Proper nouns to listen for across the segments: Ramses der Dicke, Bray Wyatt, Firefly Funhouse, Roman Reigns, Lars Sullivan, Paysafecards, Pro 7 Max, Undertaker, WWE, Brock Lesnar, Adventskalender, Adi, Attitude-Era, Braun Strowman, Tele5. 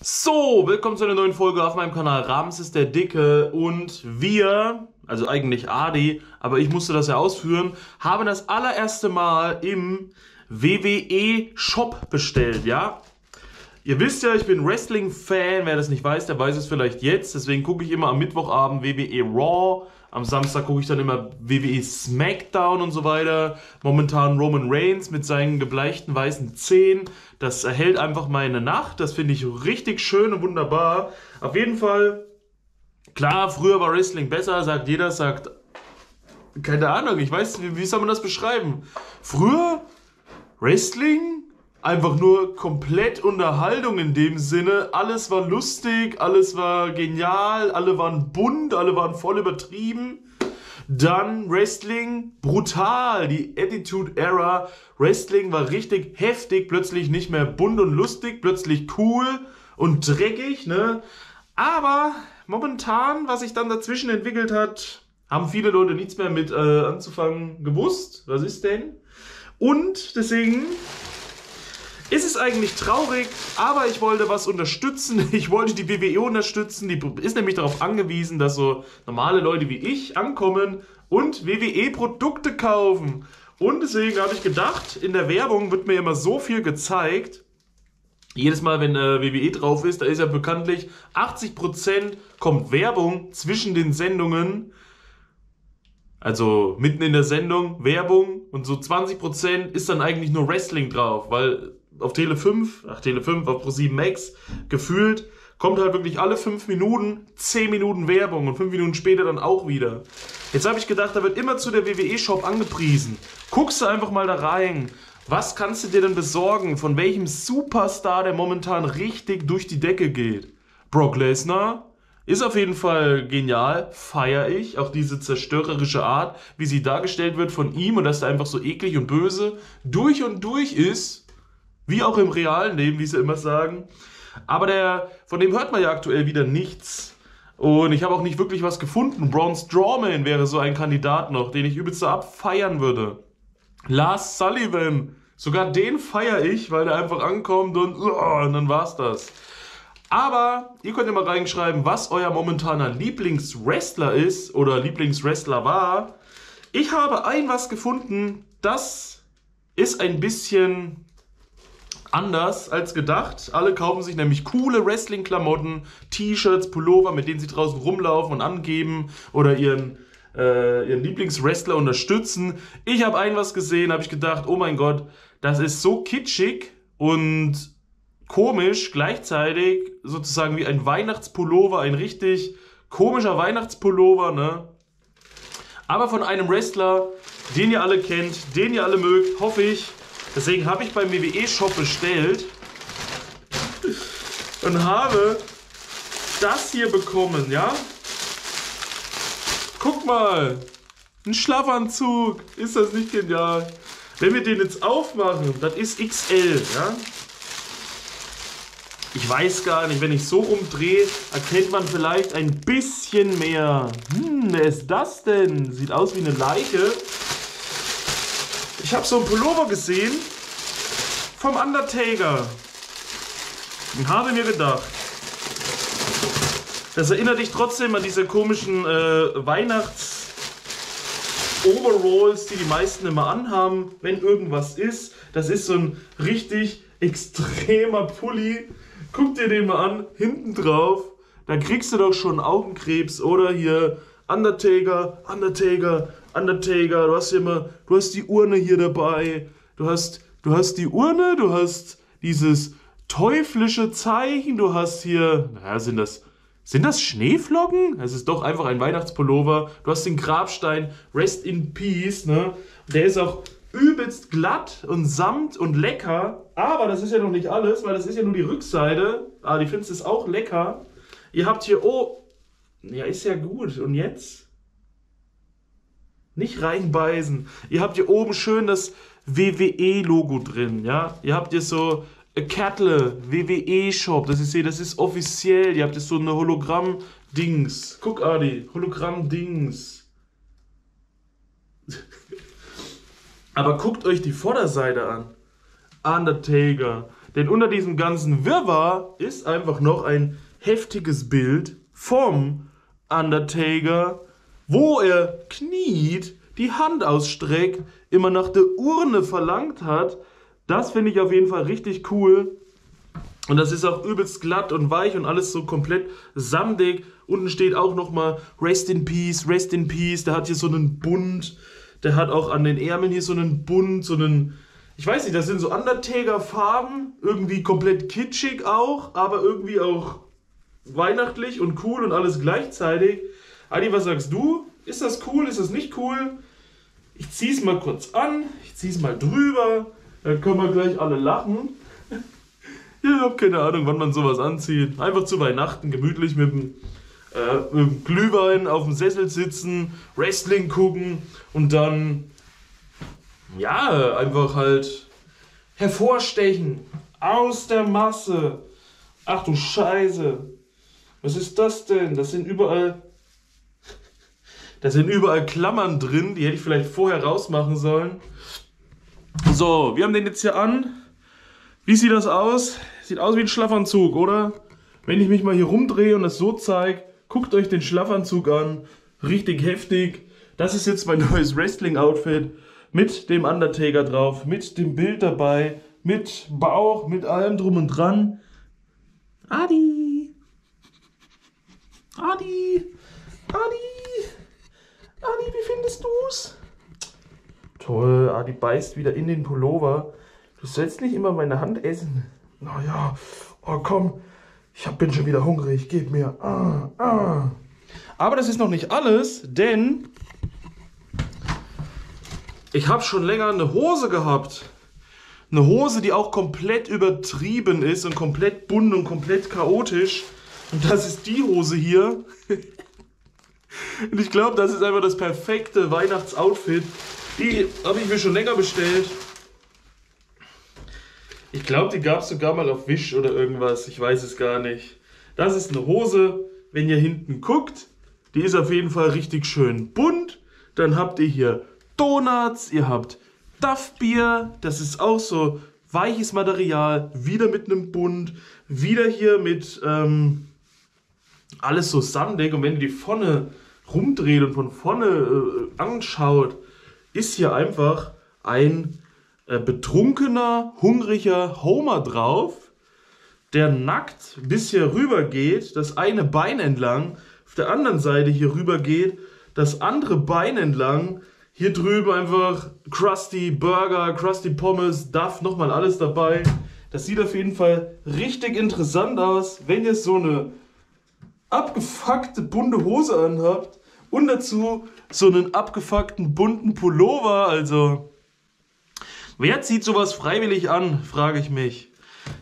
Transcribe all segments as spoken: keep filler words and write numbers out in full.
So, willkommen zu einer neuen Folge auf meinem Kanal. Ramses der Dicke und wir, also eigentlich Adi, aber ich musste das ja ausführen, haben das allererste Mal im W W E Shop bestellt, ja? Ihr wisst ja, ich bin Wrestling-Fan, wer das nicht weiß, der weiß es vielleicht jetzt. Deswegen gucke ich immer am Mittwochabend W W E Raw, am Samstag gucke ich dann immer W W E Smackdown und so weiter. Momentan Roman Reigns mit seinen gebleichten weißen Zähnen, das erhält einfach meine Nacht, das finde ich richtig schön und wunderbar. Auf jeden Fall, klar, früher war Wrestling besser, sagt jeder, sagt, keine Ahnung, ich weiß, wie, wie soll man das beschreiben? Früher, Wrestling? Einfach nur komplett Unterhaltung in dem Sinne. Alles war lustig, alles war genial, alle waren bunt, alle waren voll übertrieben. Dann Wrestling, brutal, die Attitude-Era. Wrestling war richtig heftig, plötzlich nicht mehr bunt und lustig, plötzlich cool und dreckig, ne? Aber momentan, was sich dann dazwischen entwickelt hat, haben viele Leute nichts mehr mit äh, anzufangen gewusst. Was ist denn? Und deswegen... Es ist eigentlich traurig, aber ich wollte was unterstützen, ich wollte die W W E unterstützen, die ist nämlich darauf angewiesen, dass so normale Leute wie ich ankommen und W W E-Produkte kaufen. Und deswegen habe ich gedacht, in der Werbung wird mir immer so viel gezeigt, jedes Mal, wenn äh, W W E drauf ist, da ist ja bekanntlich, achtzig Prozent kommt Werbung zwischen den Sendungen. Also mitten in der Sendung, Werbung und so zwanzig Prozent ist dann eigentlich nur Wrestling drauf, weil auf Tele fünf, ach Tele fünf, auf Pro sieben Max gefühlt, kommt halt wirklich alle fünf Minuten zehn Minuten Werbung und fünf Minuten später dann auch wieder. Jetzt habe ich gedacht, da wird immer zu der W W E-Shop angepriesen. Guckst du einfach mal da rein. Was kannst du dir denn besorgen? Von welchem Superstar, der momentan richtig durch die Decke geht? Brock Lesnar? Ist auf jeden Fall genial, feiere ich. Auch diese zerstörerische Art, wie sie dargestellt wird von ihm und dass er einfach so eklig und böse durch und durch ist. Wie auch im realen Leben, wie sie immer sagen. Aber der, von dem hört man ja aktuell wieder nichts. Und ich habe auch nicht wirklich was gefunden. Braun Strowman wäre so ein Kandidat noch, den ich übelst abfeiern würde. Lars Sullivan, sogar den feiere ich, weil der einfach ankommt und, oh, und dann war's das. Aber ihr könnt ja mal reinschreiben, was euer momentaner Lieblingswrestler ist oder Lieblingswrestler war. Ich habe ein was gefunden, das ist ein bisschen anders als gedacht. Alle kaufen sich nämlich coole Wrestling-Klamotten, T-Shirts, Pullover, mit denen sie draußen rumlaufen und angeben oder ihren, äh, ihren Lieblingswrestler unterstützen. Ich habe ein was gesehen, habe ich gedacht, oh mein Gott, das ist so kitschig und... komisch, gleichzeitig sozusagen wie ein Weihnachtspullover, ein richtig komischer Weihnachtspullover, ne? Aber von einem Wrestler, den ihr alle kennt, den ihr alle mögt, hoffe ich. Deswegen habe ich beim W W E-Shop bestellt und habe das hier bekommen, ja? Guck mal, ein Schlafanzug, ist das nicht genial? Wenn wir den jetzt aufmachen, das ist X L, ja? Ich weiß gar nicht, wenn ich so rumdrehe, erkennt man vielleicht ein bisschen mehr. Hm, wer ist das denn? Sieht aus wie eine Leiche. Ich habe so einen Pullover gesehen vom Undertaker und habe mir gedacht, das erinnert dich trotzdem an diese komischen äh, Weihnachts- Overalls, die die meisten immer anhaben, wenn irgendwas ist. Das ist so ein richtig extremer Pulli. Guck dir den mal an, hinten drauf, da kriegst du doch schon Augenkrebs, oder hier Undertaker, Undertaker, Undertaker, du hast hier immer, du hast die Urne hier dabei, du hast, du hast die Urne, du hast dieses teuflische Zeichen, du hast hier, naja, sind das, sind das Schneeflocken? Es ist doch einfach ein Weihnachtspullover, du hast den Grabstein, Rest in Peace, ne, der ist auch übelst glatt und samt und lecker, aber das ist ja noch nicht alles, weil das ist ja nur die Rückseite, ah, die findest du auch lecker. Ihr habt hier, oh, ja ist ja gut, und jetzt? Nicht reinbeißen. Ihr habt hier oben schön das W W E-Logo drin, ja, ihr habt hier so Kettle, W W E-Shop, das ist hier, das ist offiziell, ihr habt hier so eine Hologramm-Dings, guck Adi, Hologramm-Dings. Aber guckt euch die Vorderseite an. Undertaker, Denn unter diesem ganzen Wirrwarr ist einfach noch ein heftiges Bild vom Undertaker, wo er kniet, die Hand ausstreckt, immer nach der Urne verlangt hat. Das finde ich auf jeden Fall richtig cool. Und das ist auch übelst glatt und weich und alles so komplett samtig. Unten steht auch nochmal Rest in Peace, Rest in Peace. Der hat hier so einen Bund. Der hat auch an den Ärmeln hier so einen Bund, so einen... Ich weiß nicht, das sind so Undertaker-Farben. Irgendwie komplett kitschig auch, aber irgendwie auch weihnachtlich und cool und alles gleichzeitig. Adi, was sagst du? Ist das cool? Ist das nicht cool? Ich zieh's mal kurz an. Ich zieh's mal drüber. Dann können wir gleich alle lachen. Ich habe keine Ahnung, wann man sowas anzieht. Einfach zu Weihnachten gemütlich mit dem, äh, mit dem Glühwein auf dem Sessel sitzen, Wrestling gucken und dann, ja, einfach halt hervorstechen. Aus der Masse. Ach du Scheiße. Was ist das denn? Das sind überall, das sind überall Klammern drin. Die hätte ich vielleicht vorher rausmachen sollen. So, wir haben den jetzt hier an. Wie sieht das aus? Sieht aus wie ein Schlafanzug, oder? Wenn ich mich mal hier rumdrehe und das so zeige, guckt euch den Schlafanzug an. Richtig heftig. Das ist jetzt mein neues Wrestling-Outfit. Mit dem Undertaker drauf, mit dem Bild dabei, mit Bauch, mit allem drum und dran. Adi! Adi! Adi! Adi, wie findest du's? Toll, Adi beißt wieder in den Pullover. Du sollst nicht immer meine Hand essen. Naja, oh komm, ich bin schon wieder hungrig, gib mir. Ah, ah. Aber das ist noch nicht alles, denn ich habe schon länger eine Hose gehabt. Eine Hose, die auch komplett übertrieben ist und komplett bunt und komplett chaotisch. Und das ist die Hose hier. Und ich glaube, das ist einfach das perfekte Weihnachtsoutfit. Die habe ich mir schon länger bestellt. Ich glaube, die gab es sogar mal auf Wish oder irgendwas. Ich weiß es gar nicht. Das ist eine Hose, wenn ihr hinten guckt. Die ist auf jeden Fall richtig schön bunt. Dann habt ihr hier Donuts, ihr habt Duffbier. Das ist auch so weiches Material. Wieder mit einem Bund. Wieder hier mit ähm, alles so sandig. Und wenn ihr die vorne rumdreht und von vorne äh, anschaut, ist hier einfach ein betrunkener, hungriger Homer drauf, der nackt bis hier rüber geht, das eine Bein entlang, auf der anderen Seite hier rüber geht, das andere Bein entlang, hier drüben einfach Krusty Burger, Krusty Pommes, Duff, nochmal alles dabei. Das sieht auf jeden Fall richtig interessant aus, wenn ihr so eine abgefuckte, bunte Hose anhabt und dazu so einen abgefuckten, bunten Pullover, also... Wer zieht sowas freiwillig an, frage ich mich.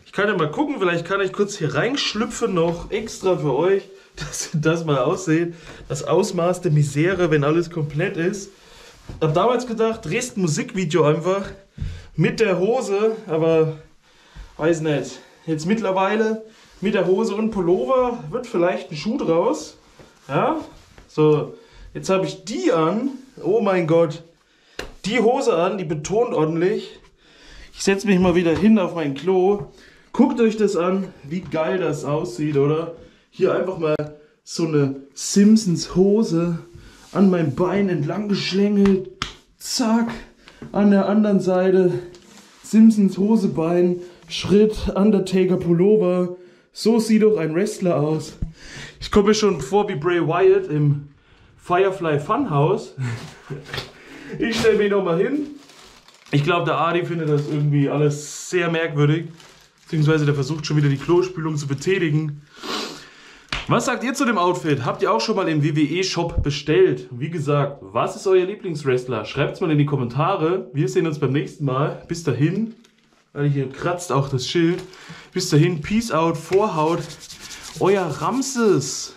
Ich kann ja mal gucken, vielleicht kann ich kurz hier reinschlüpfen noch extra für euch, dass ihr das mal ausseht. Das Ausmaß der Misere, wenn alles komplett ist. Ich habe damals gedacht, drehst ein Musikvideo einfach mit der Hose, aber weiß nicht. Jetzt mittlerweile mit der Hose und Pullover wird vielleicht ein Schuh draus. Ja, so, jetzt habe ich die an. Oh mein Gott. Die Hose an, die betont ordentlich. Ich setze mich mal wieder hin auf mein Klo. Guckt euch das an, wie geil das aussieht, oder? Hier einfach mal so eine Simpsons Hose an meinem Bein entlang geschlängelt. Zack, an der anderen Seite Simpsons Hosebein, Schritt, Undertaker Pullover. So sieht doch ein Wrestler aus. Ich komme mir schon vor wie Bray Wyatt im Firefly Funhouse. Ich stelle mich nochmal hin. Ich glaube, der Adi findet das irgendwie alles sehr merkwürdig. Beziehungsweise der versucht schon wieder die Klospülung zu betätigen. Was sagt ihr zu dem Outfit? Habt ihr auch schon mal im W W E-Shop bestellt? Wie gesagt, was ist euer Lieblingswrestler? Schreibt es mal in die Kommentare. Wir sehen uns beim nächsten Mal. Bis dahin. Hier kratzt auch das Schild. Bis dahin. Peace out. Vorhaut. Euer Ramses.